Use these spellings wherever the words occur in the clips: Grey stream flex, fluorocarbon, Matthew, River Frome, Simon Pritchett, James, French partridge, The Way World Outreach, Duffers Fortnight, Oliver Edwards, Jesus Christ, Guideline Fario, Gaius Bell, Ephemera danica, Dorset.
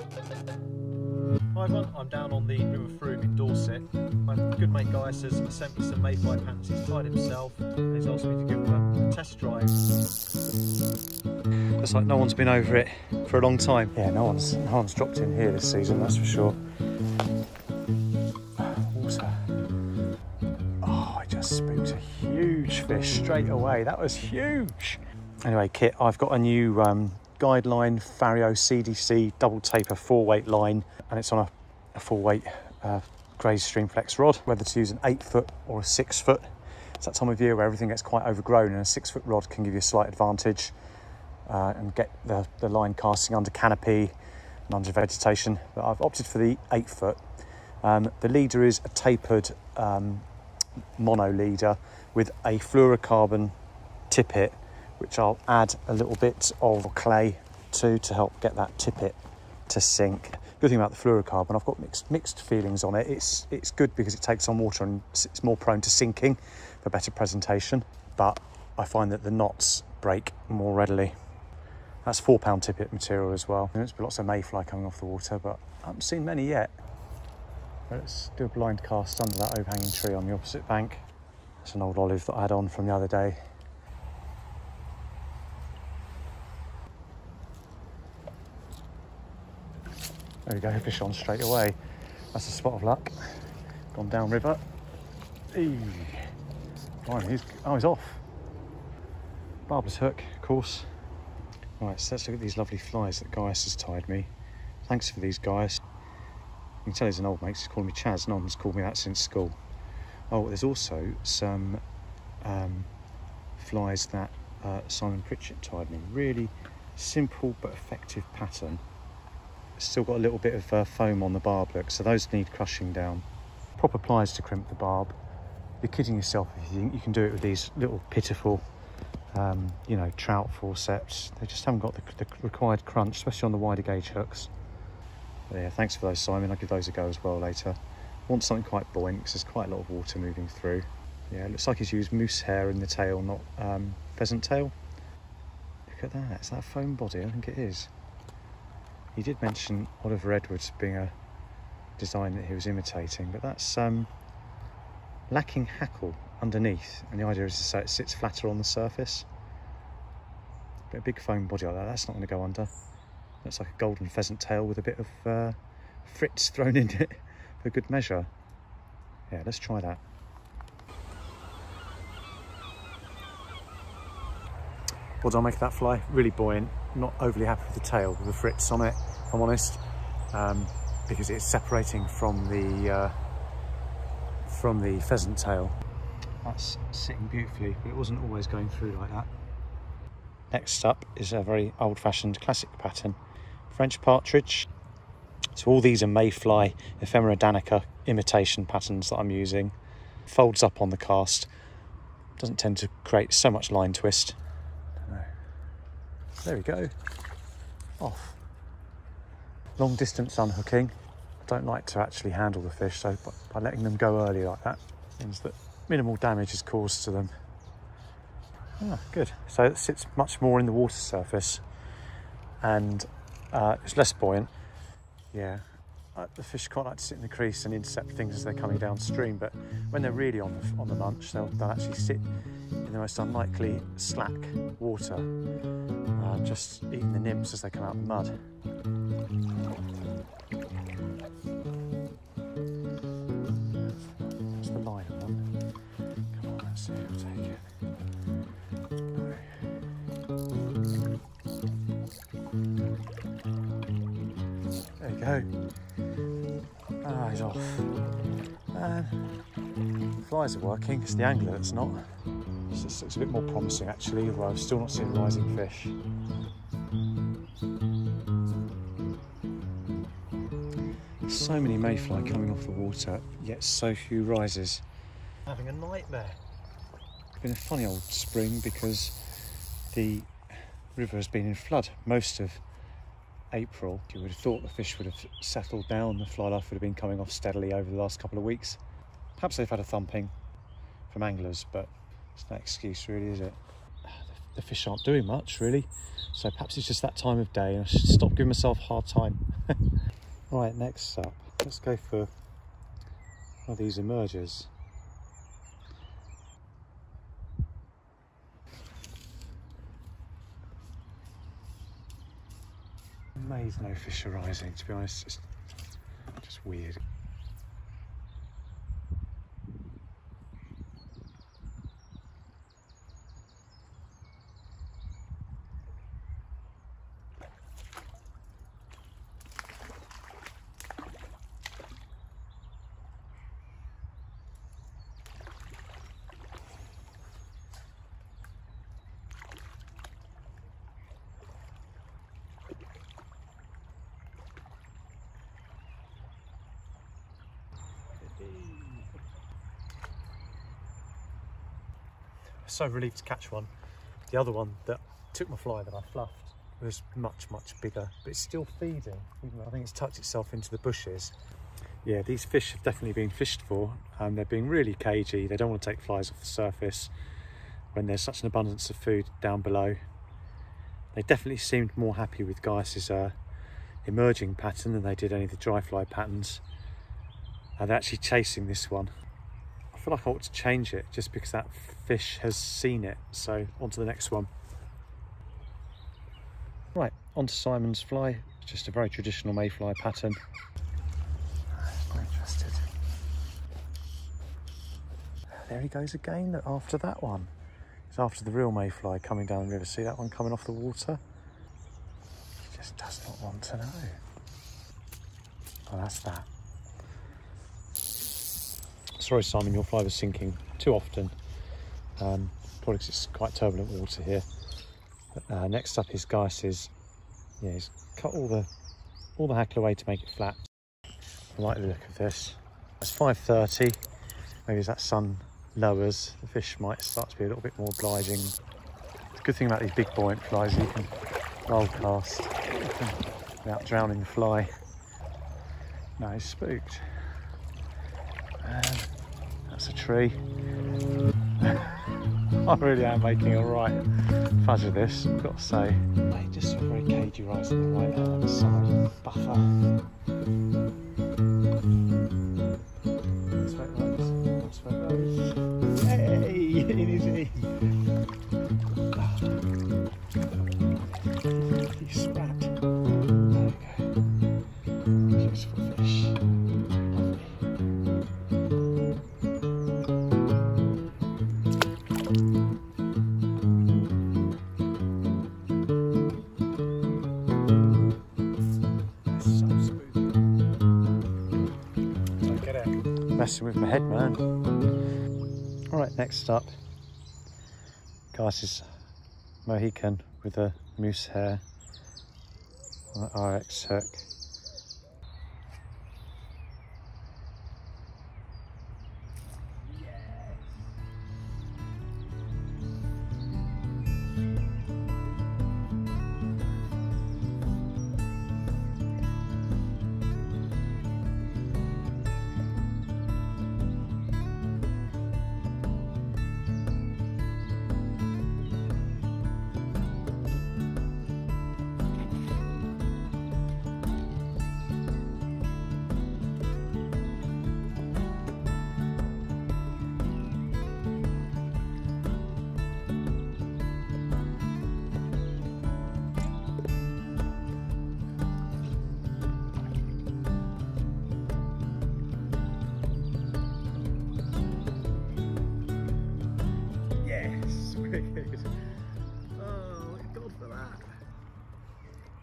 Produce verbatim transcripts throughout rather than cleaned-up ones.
Hi everyone, I'm down on the River Frome in Dorset. My good mate Guy has sent me some mayfly pansies, tied himself, and he's asked me to give them a test drive. Looks like no one's been over it for a long time. Yeah, no one's, no one's dropped in here this season, that's for sure. Water. Oh, I just spooked a huge fish straight away. That was huge. Anyway, Kit, I've got a new um, Guideline Fario C D C double taper four weight line, and it's on a, a four weight uh, Grey stream flex rod. Whether to use an eight foot or a six foot, it's that time of year where everything gets quite overgrown, and a six foot rod can give you a slight advantage uh, and get the, the line casting under canopy and under vegetation. But I've opted for the eight foot. Um, the leader is a tapered um, mono leader with a fluorocarbon tippet, which I'll add a little bit of clay to to help get that tippet to sink. Good thing about the fluorocarbon, I've got mixed mixed feelings on it. It's it's good because it takes on water and it's more prone to sinking for better presentation, but I find that the knots break more readily. That's four pound tippet material as well. There's been lots of mayfly coming off the water, but I haven't seen many yet. But it's still blind cast under that overhanging tree on the opposite bank. It's an old olive that I had on from the other day. There we go, fish on straight away. That's a spot of luck. Gone down river. Eee. Oh, he's, oh, he's off. Barbless hook, of course. Right, so let's look at these lovely flies that Gaius has tied me. Thanks for these, Gaius. You can tell he's an old mate, he's called me Chaz. No one's called me that since school. Oh, there's also some um, flies that uh, Simon Pritchett tied me. Really simple but effective pattern. Still got a little bit of uh, foam on the barb, look, so those need crushing down. Proper pliers to crimp the barb. You're kidding yourself if you think you can do it with these little pitiful, um, you know, trout forceps. They just haven't got the, the required crunch, especially on the wider gauge hooks. But yeah, thanks for those, Simon. I'll give those a go as well later. Want something quite buoyant because there's quite a lot of water moving through. Yeah, it looks like he's used moose hair in the tail, not um, pheasant tail. Look at that, is that a foam body? I think it is. He did mention Oliver Edwards being a design that he was imitating, but that's um, lacking hackle underneath, and the idea is to say it sits flatter on the surface. But a big foam body like that, that's not going to go under. That's like a golden pheasant tail with a bit of uh, fritz thrown in it for good measure. Yeah, let's try that. What do I make of that fly? Really buoyant. Not overly happy with the tail with the fritz on it, if I'm honest, um, because it's separating from the uh, from the pheasant tail. That's sitting beautifully, but it wasn't always going through like that. Next up is a very old-fashioned classic pattern, French partridge. So all these are mayfly, Ephemera danica imitation patterns that I'm using. Folds up on the cast. Doesn't tend to create so much line twist. There we go, off. Long distance unhooking. I don't like to actually handle the fish, so by letting them go early like that means that minimal damage is caused to them. Ah, good. So it sits much more in the water surface and uh, it's less buoyant. Yeah, uh, the fish quite like to sit in the crease and intercept things as they're coming downstream, but when they're really on the, on the lunch, they'll, they'll actually sit in the most unlikely slack water, uh, just eating the nymphs as they come out of the mud. That's the line I want. Come on, let's see if we'll take it. There you go. Ah, he's off. And flies are working, it's the angler that's not. This looks a bit more promising actually, although I've still not seen rising fish. So many mayfly coming off the water, yet so few rises. Having a nightmare. It's been a funny old spring because the river has been in flood most of April. You would have thought the fish would have settled down, the fly life would have been coming off steadily over the last couple of weeks. Perhaps they've had a thumping from anglers, but it's no excuse really, is it? the fish aren't doing much really. So perhaps it's just that time of day and I should stop giving myself a hard time. Right, next up, let's go for one of these emergers. Amazed no fish are rising, to be honest, it's just weird. So relieved to catch one. The other one that took my fly that I fluffed was much, much bigger, but it's still feeding. I think it's tucked itself into the bushes. Yeah, these fish have definitely been fished for, and they're being really cagey. They don't want to take flies off the surface when there's such an abundance of food down below. They definitely seemed more happy with Gaius's uh, emerging pattern than they did any of the dry fly patterns. And they're actually chasing this one. I feel like I ought to change it just because that fish has seen it. So on to the next one. Right, on to Simon's fly. It's just a very traditional mayfly pattern. Not interested. There he goes again after that one. It's after the real mayfly coming down the river. See that one coming off the water? He just does not want to know. Well, that's that. Sorry Simon, your fly was sinking too often, um, probably because it's quite turbulent water here. Uh, next up is Gaius's. Yeah, he's cut all the all the hackle away to make it flat. I like the look of this. It's five thirty, maybe as that sun lowers, the fish might start to be a little bit more obliging. The good thing about these big buoyant flies, you can roll cast without drowning the fly. No, he's spooked. Um, That's a tree. I really am making a right fudge of this, I've got to say. They just feel very cagey right on the right hand side buffer. Hey, it is he! He spat. There we go. Beautiful fish. With my head, man. All right, next up, Gaius's Mohican with a moose hair on an R X hook.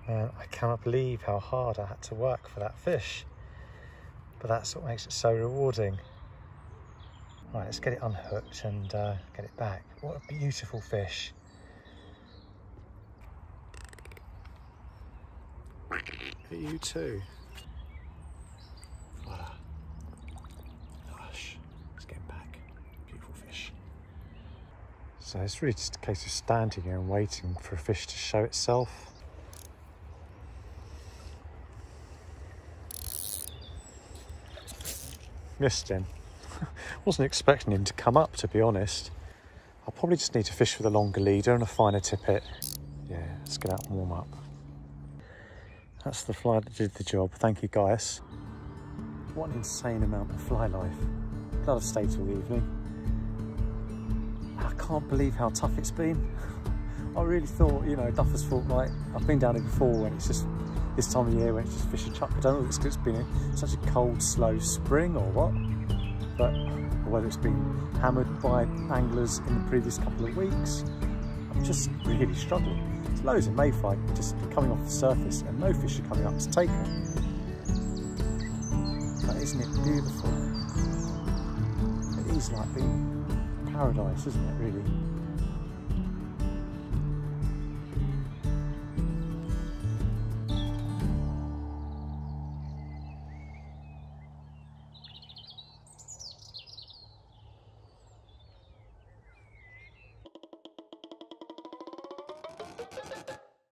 I cannot believe how hard I had to work for that fish, but that's what makes it so rewarding. Right, let's get it unhooked and uh, get it back. What a beautiful fish. You too. What a gosh, let's get him back. Beautiful fish. So it's really just a case of standing here and waiting for a fish to show itself. Missed him. Wasn't expecting him to come up, to be honest. I'll probably just need to fish with a longer leader and a finer tippet. Yeah, let's get out and warm up. That's the fly that did the job. Thank you, Gaius. What an insane amount of fly life. Glad I've stayed all evening. I can't believe how tough it's been. I really thought, you know, Duffers Fortnight, I've been down here before and it's just this time of year when it's just fish and chuck. I don't know if it's been such a cold, slow spring or what, but or whether it's been hammered by anglers in the previous couple of weeks. I'm just really struggling. There's loads of mayfly just coming off the surface and no fish are coming up to take them. But isn't it beautiful? It is like being paradise, isn't it, really?